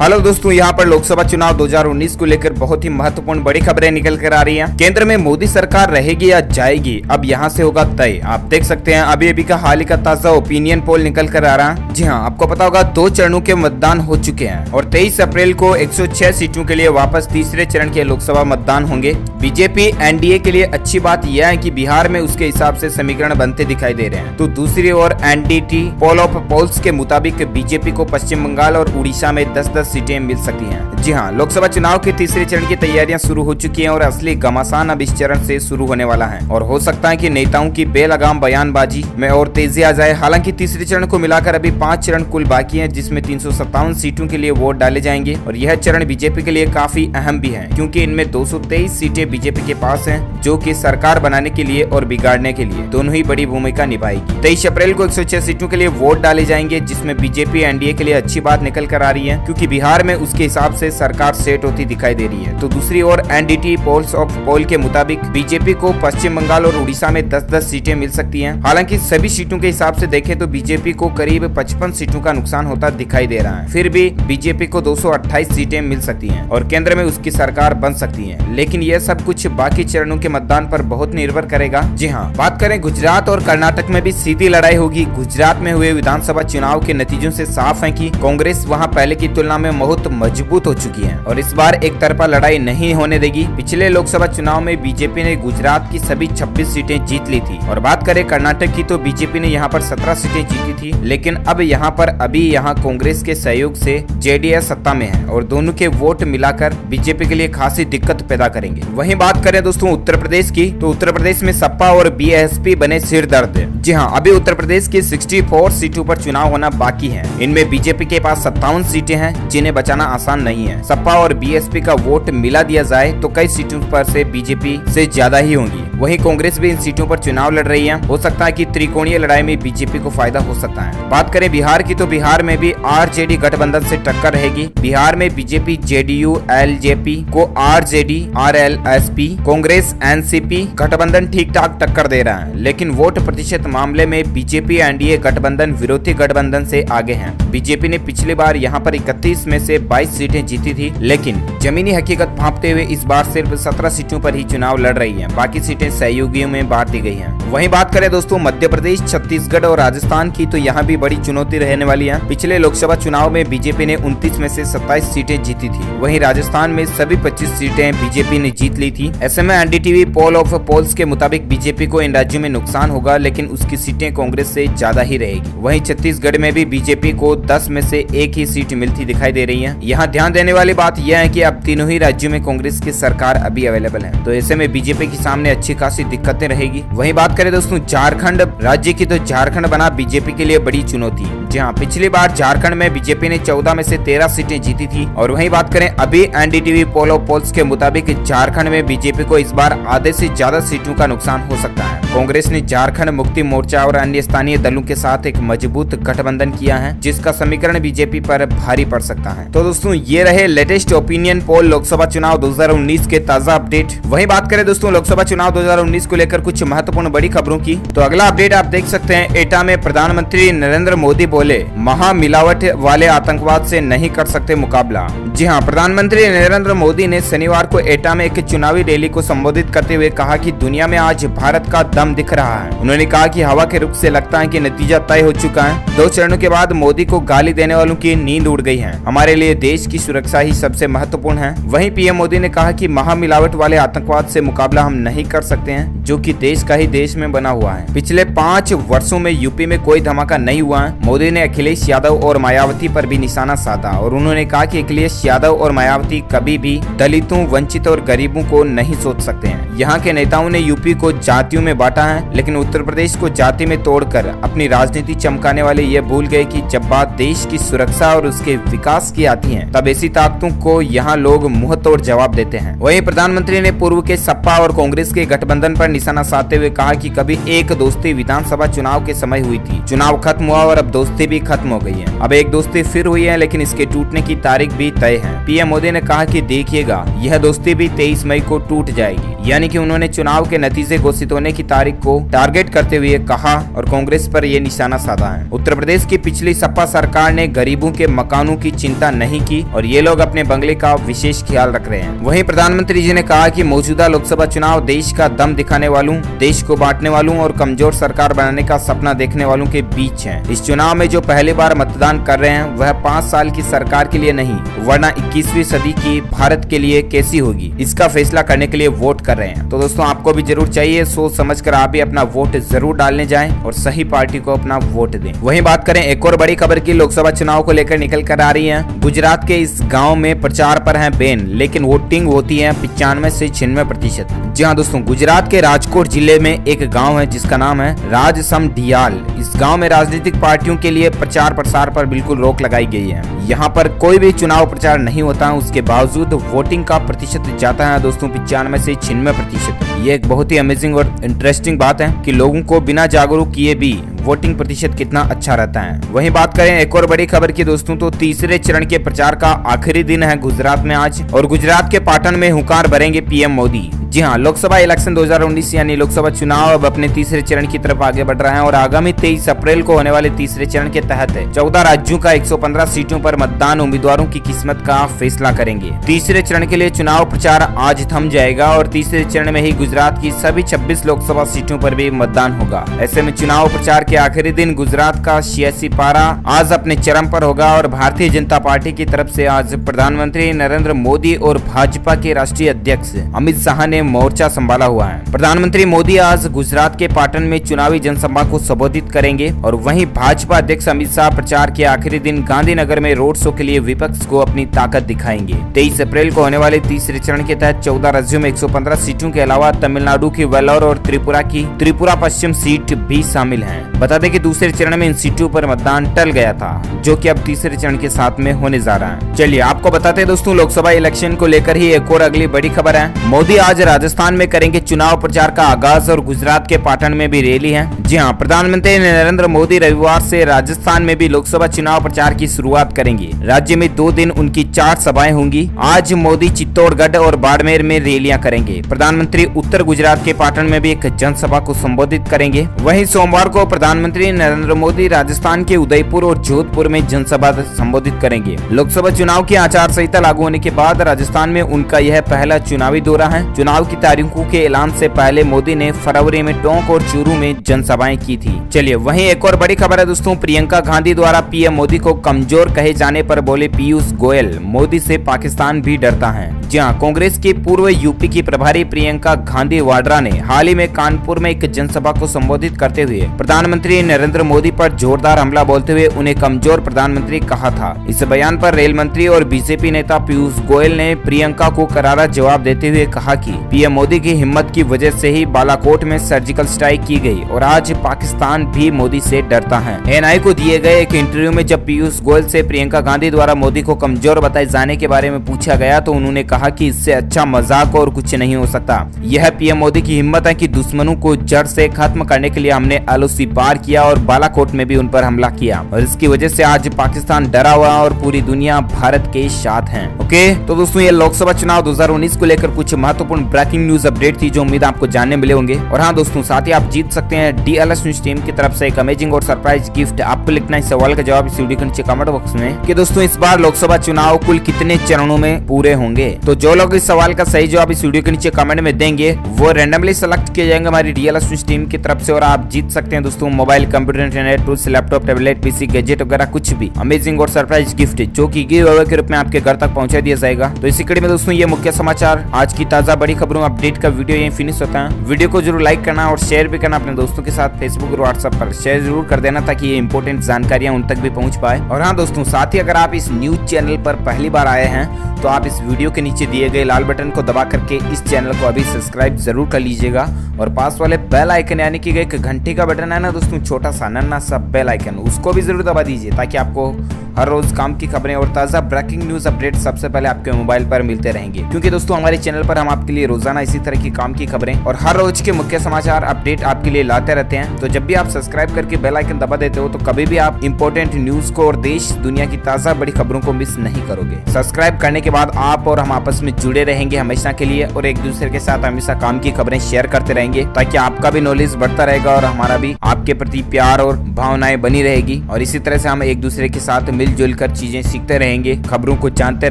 Hello दोस्तों, यहां पर लोकसभा चुनाव 2019 को लेकर बहुत ही महत्वपूर्ण बड़ी खबरें निकल कर आ रही हैं। केंद्र में मोदी सरकार रहेगी या जाएगी, अब यहां से होगा तय। आप देख सकते हैं अभी अभी का हाल ही का ताजा ओपिनियन पोल निकल कर आ रहा है। जी हां, आपको पता होगा 2 चरणों के मतदान हो चुके हैं और 23 अप्रैल को 106 सीटों के लिए वापस तीसरे चरण के लोकसभा मतदान होंगे। बीजेपी एनडीए के लिए अच्छी बात यह है कि बिहार में उसके हिसाब से समीकरण बनते दिखाई दे रहे हैं, तो दूसरी ओर एनडीटी पोल ऑफ पोल्स के मुताबिक बीजेपी को पश्चिम बंगाल और उड़ीसा में 10-10 सीटें मिल सकती हैं। जी हां, लोकसभा चुनाव के तीसरे चरण की तैयारियां शुरू हो चुकी हैं और असली घमासान अब इस चरण से शुरू होने वाला है और हो सकता है कि नेताओं की बेलगाम बयानबाजी में और तेजी आ जाए। हालांकि तीसरे चरण को मिलाकर अभी 5 चरण कुल बाकी हैं, जिसमें 357 सीटों के लिए वोट डाले जाएंगे और यह चरण बीजेपी के लिए काफी अहम भी है, क्योंकि इनमें 223 सीटें बीजेपी के पास है, जो की सरकार बनाने के लिए और बिगाड़ने के लिए दोनों ही बड़ी भूमिका निभाएगी। 23 अप्रैल को 106 सीटों के लिए वोट डाले जाएंगे, जिसमें बीजेपी एनडीए के लिए अच्छी बात निकल कर आ रही है, क्योंकि बिहार में उसके हिसाब से सरकार सेट होती दिखाई दे रही है। तो दूसरी ओर एनडीटी पोल्स ऑफ पोल के मुताबिक बीजेपी को पश्चिम बंगाल और उड़ीसा में 10-10 सीटें मिल सकती हैं। हालांकि सभी सीटों के हिसाब से देखें तो बीजेपी को करीब 55 सीटों का नुकसान होता दिखाई दे रहा है। फिर भी बीजेपी को 228 सीटें मिल सकती है और केंद्र में उसकी सरकार बन सकती है, लेकिन यह सब कुछ बाकी चरणों के मतदान पर बहुत निर्भर करेगा। जी हाँ, बात करें गुजरात और कर्नाटक में भी सीधी लड़ाई होगी। गुजरात में हुए विधानसभा चुनाव के नतीजों से साफ है कि कांग्रेस वहां पहले की तुलना में बहुत मजबूत हो चुकी है और इस बार एक तरफा लड़ाई नहीं होने देगी। पिछले लोकसभा चुनाव में बीजेपी ने गुजरात की सभी 26 सीटें जीत ली थी और बात करें कर्नाटक की तो बीजेपी ने यहां पर 17 सीटें जीती थी, लेकिन अब यहां पर यहां कांग्रेस के सहयोग से जेडीएस सत्ता में है और दोनों के वोट मिलाकर बीजेपी के लिए खासी दिक्कत पैदा करेंगे। वहीं बात करें दोस्तों उत्तर प्रदेश की, तो उत्तर प्रदेश में सपा और बीएसपी बने सिरदर्द। जी हाँ, अभी उत्तर प्रदेश की 64 सीटों पर चुनाव होना बाकी है। इनमें बीजेपी के पास 57 सीटें हैं, जिन्हें बचाना आसान नहीं है। सपा और बीएसपी का वोट मिला दिया जाए तो कई सीटों पर से बीजेपी से ज्यादा ही होंगी। वहीं कांग्रेस भी इन सीटों पर चुनाव लड़ रही है, हो सकता है कि त्रिकोणीय लड़ाई में बीजेपी को फायदा हो सकता है। बात करें बिहार की तो बिहार में भी आरजेडी गठबंधन से टक्कर रहेगी। बिहार में बीजेपी जेडीयू एलजेपी को आरजेडी आरएलएसपी कांग्रेस एनसीपी गठबंधन ठीक ठाक टक्कर दे रहा है, लेकिन वोट प्रतिशत मामले में बीजेपी एनडीए गठबंधन विरोधी गठबंधन से आगे है। बीजेपी ने पिछली बार यहाँ पर 31 में से 22 सीटें जीती थी, लेकिन जमीनी हकीकत भांपते हुए इस बार सिर्फ 17 सीटों पर ही चुनाव लड़ रही है, बाकी सीटें सहयोगियों में बांट दी गई हैं। वहीं बात करें दोस्तों मध्य प्रदेश, छत्तीसगढ़ और राजस्थान की, तो यहाँ भी बड़ी चुनौती रहने वाली है। पिछले लोकसभा चुनाव में बीजेपी ने 29 में से 27 सीटें जीती थी, वहीं राजस्थान में सभी 25 सीटें बीजेपी ने जीत ली थी। ऐसे में एनडीटीवी पोल ऑफ पोल्स के मुताबिक बीजेपी को इन राज्यों में नुकसान होगा, लेकिन उसकी सीटें कांग्रेस से ज्यादा ही रहेगी। वहीं छत्तीसगढ़ में भी बीजेपी को 10 में से 1 ही सीट मिलती दिखाई दे रही है। यहाँ ध्यान देने वाली बात यह है कि अब तीनों ही राज्यों में कांग्रेस की सरकार अभी अवेलेबल है, तो ऐसे में बीजेपी के सामने अच्छी खासी दिक्कतें रहेगी। वहीं बात करें दोस्तों झारखंड राज्य की, तो झारखंड बना बीजेपी के लिए बड़ी चुनौती। जी हाँ, पिछली बार झारखंड में बीजेपी ने 14 में से 13 सीटें जीती थी और वहीं बात करें अभी एनडीटीवी पोल ऑफ पोल्स के मुताबिक झारखंड में बीजेपी को इस बार आधे से ज्यादा सीटों का नुकसान हो सकता है। कांग्रेस ने झारखंड मुक्ति मोर्चा और अन्य स्थानीय दलों के साथ एक मजबूत गठबंधन किया है, जिसका समीकरण बीजेपी पर भारी पड़ सकता है। तो दोस्तों ये रहे लेटेस्ट ओपिनियन पोल लोकसभा चुनाव 2019 के ताजा अपडेट। वहीं बात करें दोस्तों लोकसभा चुनाव 2019 को लेकर कुछ महत्वपूर्ण बड़ी खबरों की, तो अगला अपडेट आप देख सकते हैं एटा में प्रधानमंत्री नरेंद्र मोदी बोले महामिलावट वाले आतंकवाद से नहीं कर सकते मुकाबला। जी हाँ, प्रधानमंत्री नरेंद्र मोदी ने शनिवार को एटा में एक चुनावी रैली को संबोधित करते हुए कहा कि दुनिया में आज भारत का दम दिख रहा है। उन्होंने कहा कि हवा के रुख से लगता है कि नतीजा तय हो चुका है। 2 चरणों के बाद मोदी को गाली देने वालों की नींद उड़ गई है। हमारे लिए देश की सुरक्षा ही सबसे महत्वपूर्ण है। वहीं पीएम मोदी ने कहा कि महामिलावट वाले आतंकवाद से मुकाबला हम नहीं कर सकते हैं, जो कि देश का ही देश में बना हुआ है। पिछले 5 वर्षों में यूपी में कोई धमाका नहीं हुआ है। मोदी ने अखिलेश यादव और मायावती पर भी निशाना साधा और उन्होंने कहा कि अखिलेश यादव और मायावती कभी भी दलितों, वंचित और गरीबों को नहीं सोच सकते हैं। यहाँ के नेताओं ने यूपी को जातियों में बांटा है, लेकिन उत्तर प्रदेश को जाति में तोड़कर अपनी राजनीति चमकाने वाले ये भूल गए कि जब बात देश की सुरक्षा और उसके विकास की आती है, तब ऐसी ताकतों को यहाँ लोग मुंह तोड़ जवाब देते हैं। वहीं प्रधानमंत्री ने पूर्व के सपा और कांग्रेस के गठबंधन पर निशाना साधते हुए कहा कि कभी एक दोस्ती विधानसभा चुनाव के समय हुई थी, चुनाव खत्म हुआ और अब दोस्ती भी खत्म हो गई है। अब एक दोस्ती फिर हुई है, लेकिन इसके टूटने की तारीख भी तय है। पीएम मोदी ने कहा कि देखिएगा, यह दोस्ती भी 23 मई को टूट जाएगी, यानी कि उन्होंने चुनाव के नतीजे घोषित होने की तारीख तारीख को टारगेट करते हुए कहा और कांग्रेस पर यह निशाना साधा है। उत्तर प्रदेश की पिछली सपा सरकार ने गरीबों के मकानों की चिंता नहीं की और ये लोग अपने बंगले का विशेष ख्याल रख रहे हैं। वहीं प्रधानमंत्री जी ने कहा कि मौजूदा लोकसभा चुनाव देश का दम दिखाने वालों, देश को बांटने वालों और कमजोर सरकार बनाने का सपना देखने वालों के बीच है। इस चुनाव में जो पहली बार मतदान कर रहे हैं वह 5 साल की सरकार के लिए नहीं वरना 21वीं सदी की भारत के लिए कैसी होगी, इसका फैसला करने के लिए वोट कर रहे हैं। तो दोस्तों आपको भी जरूर चाहिए, सोच समझकर आप भी अपना वोट जरूर डालने जाएं और सही पार्टी को अपना वोट दें। वहीं बात करें एक और बड़ी खबर की, लोकसभा चुनाव को लेकर निकल कर आ रही है। गुजरात के इस गाँव में प्रचार पर है बैन, लेकिन वोटिंग होती है 95 से 96%। जी हाँ दोस्तों, गुजरात के राजकोट जिले में एक गाँव है जिसका नाम है राजसम ढियाल। इस गाँव में राजनीतिक पार्टियों के लिए प्रचार प्रसार पर बिल्कुल रोक लगाई गई है। यहाँ पर कोई भी चुनाव प्रचार नहीं होता है, उसके बावजूद वोटिंग का प्रतिशत जाता है दोस्तों 95 से 96%। ये एक बहुत ही अमेजिंग और इंटरेस्टिंग बात है कि लोगों को बिना जागरूक किए भी वोटिंग प्रतिशत कितना अच्छा रहता है। वहीं बात करें एक और बड़ी खबर की दोस्तों, तो तीसरे चरण के प्रचार का आखिरी दिन है गुजरात में आज, और गुजरात के पाटन में हुंकार भरेंगे पीएम मोदी। जी हाँ, लोकसभा इलेक्शन 2019 यानी लोकसभा चुनाव अब अपने तीसरे चरण की तरफ आगे बढ़ रहा है और आगामी 23 अप्रैल को होने वाले तीसरे चरण के तहत 14 राज्यों का 115 सीटों पर मतदान उम्मीदवारों की किस्मत का फैसला करेंगे। तीसरे चरण के लिए चुनाव प्रचार आज थम जाएगा और तीसरे चरण में ही गुजरात की सभी 26 लोकसभा सीटों पर भी मतदान होगा। ऐसे में चुनाव प्रचार के आखिरी दिन गुजरात का सियासी पारा आज अपने चरम पर होगा और भारतीय जनता पार्टी की तरफ से आज प्रधानमंत्री नरेंद्र मोदी और भाजपा के राष्ट्रीय अध्यक्ष अमित शाह ने मोर्चा संभाला हुआ है। प्रधानमंत्री मोदी आज गुजरात के पाटन में चुनावी जनसभा को संबोधित करेंगे और वहीं भाजपा अध्यक्ष अमित शाह प्रचार के आखिरी दिन गांधीनगर में रोड शो के लिए विपक्ष को अपनी ताकत दिखाएंगे। 23 अप्रैल को होने वाले तीसरे चरण के तहत 14 राज्यों में 115 सीटों के अलावा तमिलनाडु की वेलोर और त्रिपुरा पश्चिम सीट भी शामिल है। बता दें कि दूसरे चरण में इन सीटों पर मतदान टल गया था जो कि अब तीसरे चरण के साथ में होने जा रहा है। चलिए आपको बताते हैं दोस्तों, लोकसभा इलेक्शन को लेकर ही एक और अगली बड़ी खबर है। मोदी आज राजस्थान में करेंगे चुनाव प्रचार का आगाज और गुजरात के पाटन में भी रैली है। जी हाँ, प्रधानमंत्री नरेंद्र मोदी रविवार से राजस्थान में भी लोकसभा चुनाव प्रचार की शुरुआत करेंगे। राज्य में 2 दिन उनकी 4 सभाएं होंगी। आज मोदी चित्तौड़गढ़ और बाड़मेर में रैलियां करेंगे। प्रधानमंत्री उत्तर गुजरात के पाटन में भी एक जनसभा को संबोधित करेंगे। वहीं सोमवार को प्रधानमंत्री नरेंद्र मोदी राजस्थान के उदयपुर और जोधपुर में जनसभा संबोधित करेंगे। लोकसभा चुनाव की आचार संहिता लागू होने के बाद राजस्थान में उनका यह पहला चुनावी दौरा है। चुनाव की तारीखों के ऐलान से पहले मोदी ने फरवरी में टोंक और चूरू में जनसभाएं की थी। चलिए वहीं एक और बड़ी खबर है दोस्तों, प्रियंका गांधी द्वारा पीएम मोदी को कमजोर कहे जाने पर बोले पीयूष गोयल, मोदी से पाकिस्तान भी डरता है। जी हाँ, कांग्रेस के पूर्व यूपी की प्रभारी प्रियंका गांधी वाड्रा ने हाल ही में कानपुर में एक जनसभा को संबोधित करते हुए प्रधानमंत्री नरेंद्र मोदी पर जोरदार हमला बोलते हुए उन्हें कमजोर प्रधानमंत्री कहा था। इस बयान पर रेल मंत्री और बीजेपी नेता पीयूष गोयल ने प्रियंका को करारा जवाब देते हुए कहा कि पीएम मोदी की हिम्मत की वजह से ही बालाकोट में सर्जिकल स्ट्राइक की गई और आज पाकिस्तान भी मोदी से डरता है। एनआई को दिए गए एक इंटरव्यू में जब पीयूष गोयल से प्रियंका गांधी द्वारा मोदी को कमजोर बताए जाने के बारे में पूछा गया तो उन्होंने कहा कि इससे अच्छा मजाक और कुछ नहीं हो सकता। यह पीएम मोदी की हिम्मत है कि दुश्मनों को जड़ से खत्म करने के लिए हमने एलओसी पार किया और बालाकोट में भी उन पर हमला किया और इसकी वजह से आज पाकिस्तान डरा हुआ और पूरी दुनिया भारत के साथ है। ओके, तो दोस्तों ये लोकसभा चुनाव 2019 को लेकर कुछ महत्वपूर्ण ब्रेकिंग न्यूज अपडेट थी जो उम्मीद आपको जानने मिले होंगे। और हाँ दोस्तों, साथ ही आप जीत सकते हैं डीएलएस न्यूज टीम की तरफ से एक अमेजिंग और सरप्राइज गिफ्ट। आपको लिखना इस सवाल का जवाब इस वीडियो के नीचे कमेंट बॉक्स में कि दोस्तों इस बार लोकसभा चुनाव कुल कितने चरणों में पूरे होंगे। तो जो लोग इस सवाल का सही जवाब इस वीडियो के नीचे कमेंट में देंगे वो रेंडमली सिलेक्ट किए जाएंगे हमारी डीएलएस न्यूज टीम की तरफ से और आप जीत सकते हैं दोस्तों mobile, computer, internet, tools, laptop, tablet, PC, gadget वगैरह कुछ भी अमेजिंग और सरप्राइज गिफ्ट जो की गिव अवे के रूप में आपके घर तक पहुँचा दिया जाएगा। तो इसी कड़ी में दोस्तों ये मुख्य समाचार, आज की ताजा बड़ी खबरों अपडेट का वीडियो यहीं फिनिश होता है। वीडियो को जरूर लाइक करना और शेयर भी करना अपने दोस्तों के साथ। फेसबुक और व्हाट्सएप पर शेयर जरूर कर देना ताकि ये इंपॉर्टेंट जानकारियां उन तक भी पहुंच पाए। और हाँ दोस्तों, साथ ही अगर आप इस न्यूज चैनल पर पहली बार आए हैं तो आप इस वीडियो के नीचे दिए गए लाल बटन को दबा करके इस चैनल को अभी सब्सक्राइब जरूर कर लीजिएगा और पास वाले बेल आइकन यानी कि एक घंटी का बटन है ना दोस्तों, छोटा सा नन्हा सा बेल आइकन, उसको भी जरूर दबा दीजिए ताकि आपको हर रोज काम की खबरें और ताजा ब्रेकिंग न्यूज अपडेट सबसे पहले आपके मोबाइल पर मिलते रहेंगे। क्योंकि दोस्तों हमारे चैनल पर हम आपके लिए रोजाना इसी तरह की काम की खबरें और हर रोज के मुख्य समाचार अपडेट आपके लिए लाते रहते हैं। तो जब भी आप सब्सक्राइब करके बेल आइकन दबा देते हो तो कभी भी आप इंपॉर्टेंट न्यूज को और देश दुनिया की ताजा बड़ी खबरों को मिस नहीं करोगे। सब्सक्राइब करने के बाद आप और हम आपस में जुड़े रहेंगे हमेशा के लिए और एक दूसरे के साथ हमेशा काम की खबरें शेयर करते रहेंगे ताकि आपका भी नॉलेज बढ़ता रहेगा और हमारा भी आपके प्रति प्यार और भावनाएं बनी रहेगी। और इसी तरह से हम एक दूसरे के साथ मिलजुल कर चीजें सीखते रहेंगे, खबरों को जानते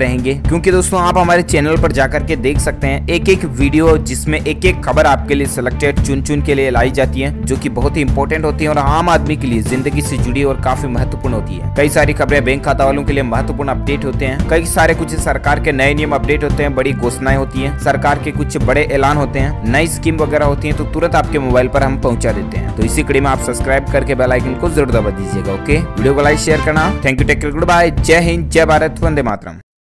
रहेंगे। क्योंकि दोस्तों आप हमारे चैनल पर जाकर के देख सकते हैं एक एक वीडियो जिसमें एक एक खबर आपके लिए सिलेक्टेड चुन चुन के लिए लाई जाती है, जो की बहुत ही इंपॉर्टेंट होती है और आम आदमी के लिए जिंदगी से जुड़ी और काफी महत्वपूर्ण होती है। कई सारी खबरें बैंक खाता वालों के लिए महत्वपूर्ण अपडेट होते हैं, कई सारे कुछ सरकार के नए नियम अपडेट होते हैं, बड़ी घोषणाएं होती हैं, सरकार के कुछ बड़े ऐलान होते हैं, नई स्कीम वगैरह होती हैं, तो तुरंत आपके मोबाइल पर हम पहुंचा देते हैं। तो इसी कड़ी में आप सब्सक्राइब करके बेल आइकन को जरूर दबा दीजिएगा। ओके, वीडियो को लाइक शेयर करना। Thank you, take care, good bye, जय हिंद, जय भारत, वंदे मातरम।